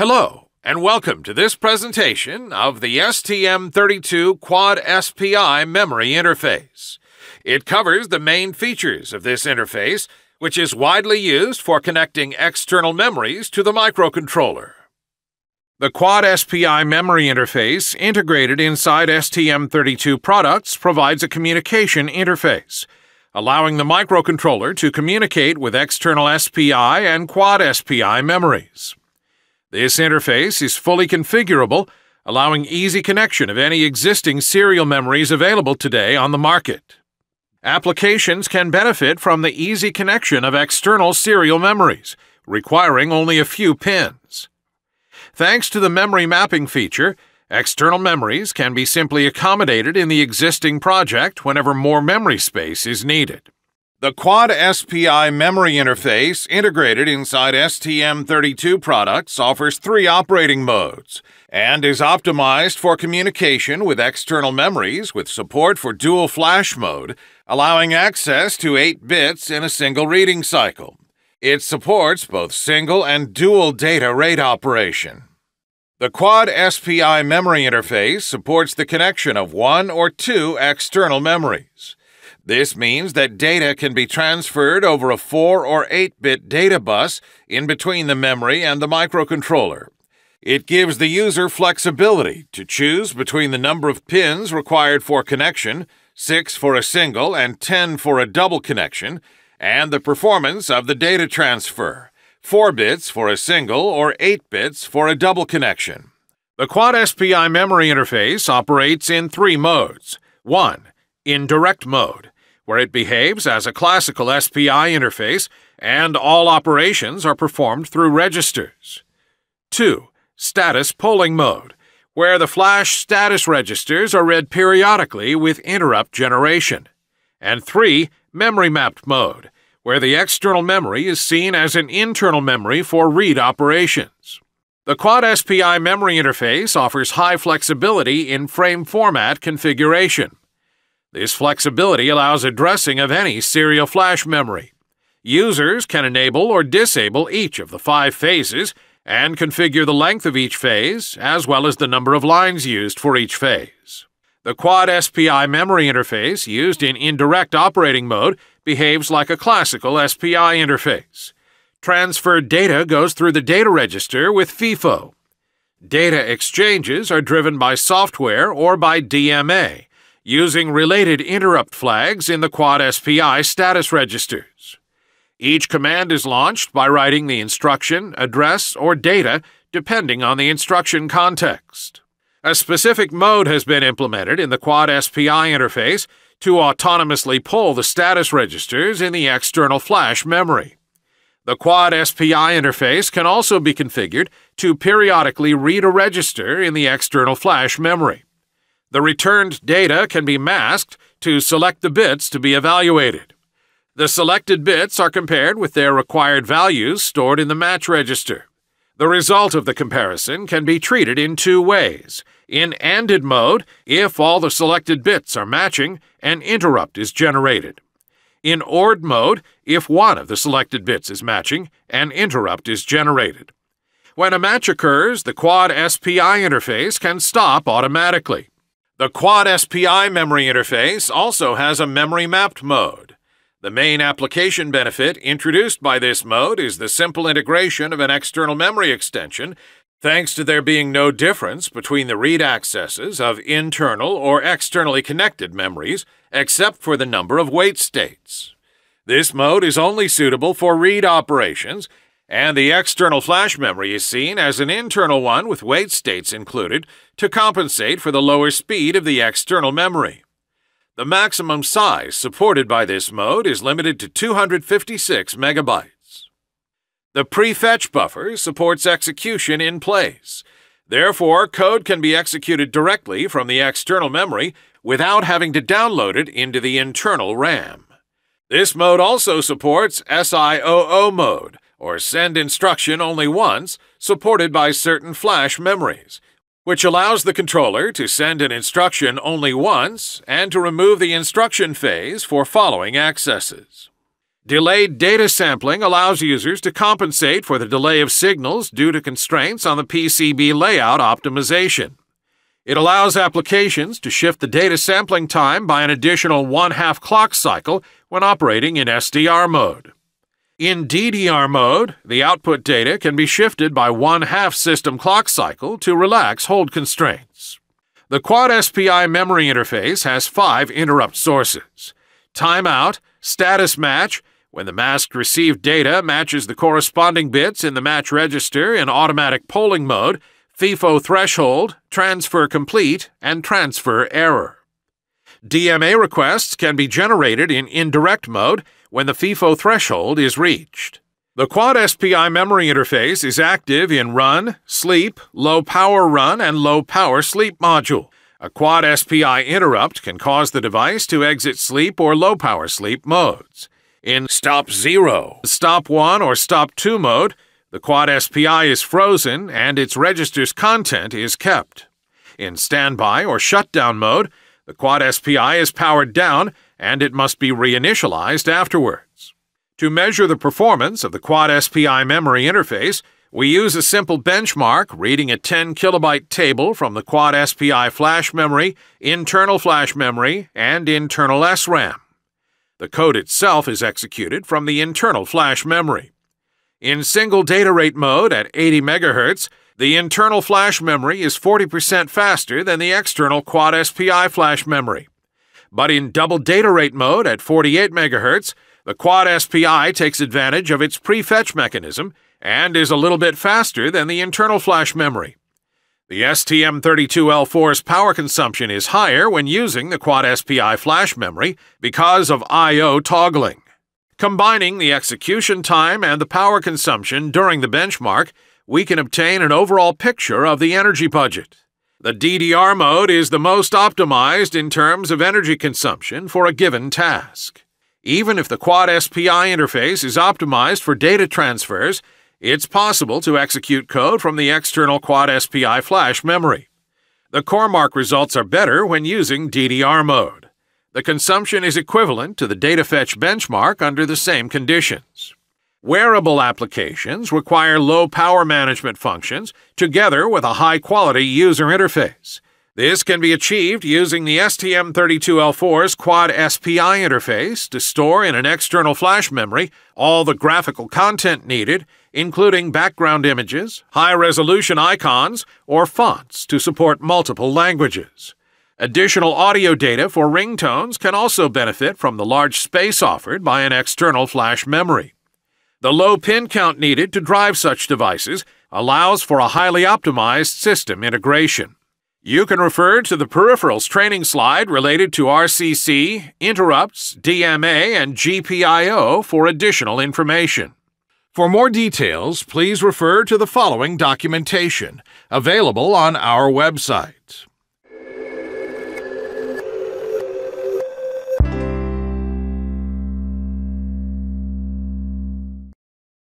Hello, and welcome to this presentation of the STM32 Quad SPI memory interface. It covers the main features of this interface, which is widely used for connecting external memories to the microcontroller. The Quad SPI memory interface integrated inside STM32 products provides a communication interface, allowing the microcontroller to communicate with external SPI and Quad SPI memories. This interface is fully configurable, allowing easy connection of any existing serial memories available today on the market. Applications can benefit from the easy connection of external serial memories, requiring only a few pins. Thanks to the memory mapping feature, external memories can be simply accommodated in the existing project whenever more memory space is needed. The Quad SPI memory interface integrated inside STM32 products offers three operating modes and is optimized for communication with external memories with support for dual flash mode, allowing access to 8 bits in a single reading cycle. It supports both single and dual data rate operation. The Quad SPI memory interface supports the connection of 1 or 2 external memories. This means that data can be transferred over a 4 or 8-bit data bus in between the memory and the microcontroller. It gives the user flexibility to choose between the number of pins required for connection, 6 for a single and 10 for a double connection, and the performance of the data transfer, 4 bits for a single or 8 bits for a double connection. The Quad SPI memory interface operates in 3 modes. 1. Indirect mode, where it behaves as a classical SPI interface and all operations are performed through registers. 2. Status polling mode, where the flash status registers are read periodically with interrupt generation. And 3. Memory mapped mode, where the external memory is seen as an internal memory for read operations. The Quad SPI memory interface offers high flexibility in frame format configuration. This flexibility allows addressing of any serial flash memory. Users can enable or disable each of the 5 phases and configure the length of each phase as well as the number of lines used for each phase. The Quad SPI memory interface used in indirect operating mode behaves like a classical SPI interface. Transferred data goes through the data register with FIFO. Data exchanges are driven by software or by DMA, using related interrupt flags in the Quad SPI status registers. Each command is launched by writing the instruction, address, or data depending on the instruction context. A specific mode has been implemented in the Quad SPI interface to autonomously pull the status registers in the external flash memory. The Quad SPI interface can also be configured to periodically read a register in the external flash memory. The returned data can be masked to select the bits to be evaluated. The selected bits are compared with their required values stored in the match register. The result of the comparison can be treated in 2 ways. In ANDed mode, if all the selected bits are matching, an interrupt is generated. In ORed mode, if one of the selected bits is matching, an interrupt is generated. When a match occurs, the Quad SPI interface can stop automatically. The Quad SPI memory interface also has a memory mapped mode. The main application benefit introduced by this mode is the simple integration of an external memory extension, thanks to there being no difference between the read accesses of internal or externally connected memories, except for the number of wait states. This mode is only suitable for read operations, and the external flash memory is seen as an internal one with wait states included to compensate for the lower speed of the external memory. The maximum size supported by this mode is limited to 256 megabytes. The prefetch buffer supports execution in place. Therefore, code can be executed directly from the external memory without having to download it into the internal RAM. This mode also supports SIOO mode, or send instruction only once, supported by certain flash memories, which allows the controller to send an instruction only once and to remove the instruction phase for following accesses. Delayed data sampling allows users to compensate for the delay of signals due to constraints on the PCB layout optimization. It allows applications to shift the data sampling time by an additional 1/2 clock cycle when operating in SDR mode. In DDR mode, the output data can be shifted by 1/2 system clock cycle to relax hold constraints. The Quad SPI memory interface has 5 interrupt sources: timeout, status match, when the masked received data matches the corresponding bits in the match register in automatic polling mode, FIFO threshold, transfer complete, and transfer error. DMA requests can be generated in indirect mode when the FIFO threshold is reached. The Quad SPI memory interface is active in run, sleep, low power run, and low power sleep module. A Quad SPI interrupt can cause the device to exit sleep or low power sleep modes. In stop 0, stop 1, or stop 2 mode, the Quad SPI is frozen and its register's content is kept. In standby or shutdown mode, the Quad SPI is powered down and it must be reinitialized afterwards. To measure the performance of the Quad SPI memory interface, we use a simple benchmark reading a 10-kilobyte table from the Quad SPI flash memory, internal flash memory, and internal SRAM. The code itself is executed from the internal flash memory. In single data rate mode at 80 MHz, the internal flash memory is 40% faster than the external Quad SPI flash memory. But in double data rate mode at 48 MHz, the Quad SPI takes advantage of its prefetch mechanism and is a little bit faster than the internal flash memory. The STM32L4's power consumption is higher when using the Quad SPI flash memory because of I/O toggling. Combining the execution time and the power consumption during the benchmark, we can obtain an overall picture of the energy budget. The DDR mode is the most optimized in terms of energy consumption for a given task. Even if the Quad SPI interface is optimized for data transfers, it's possible to execute code from the external Quad SPI flash memory. The CoreMark results are better when using DDR mode. The consumption is equivalent to the data fetch benchmark under the same conditions. Wearable applications require low power management functions together with a high-quality user interface. This can be achieved using the STM32L4's Quad SPI interface to store in an external flash memory all the graphical content needed, including background images, high-resolution icons, or fonts to support multiple languages. Additional audio data for ringtones can also benefit from the large space offered by an external flash memory. The low pin count needed to drive such devices allows for a highly optimized system integration. You can refer to the peripherals training slide related to RCC, interrupts, DMA, and GPIO for additional information. For more details, please refer to the following documentation, available on our website.